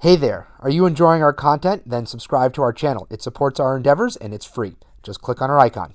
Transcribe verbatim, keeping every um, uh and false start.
Hey there, are you enjoying our content? Then subscribe to our channel. It supports our endeavors and it's free. Just click on our icon.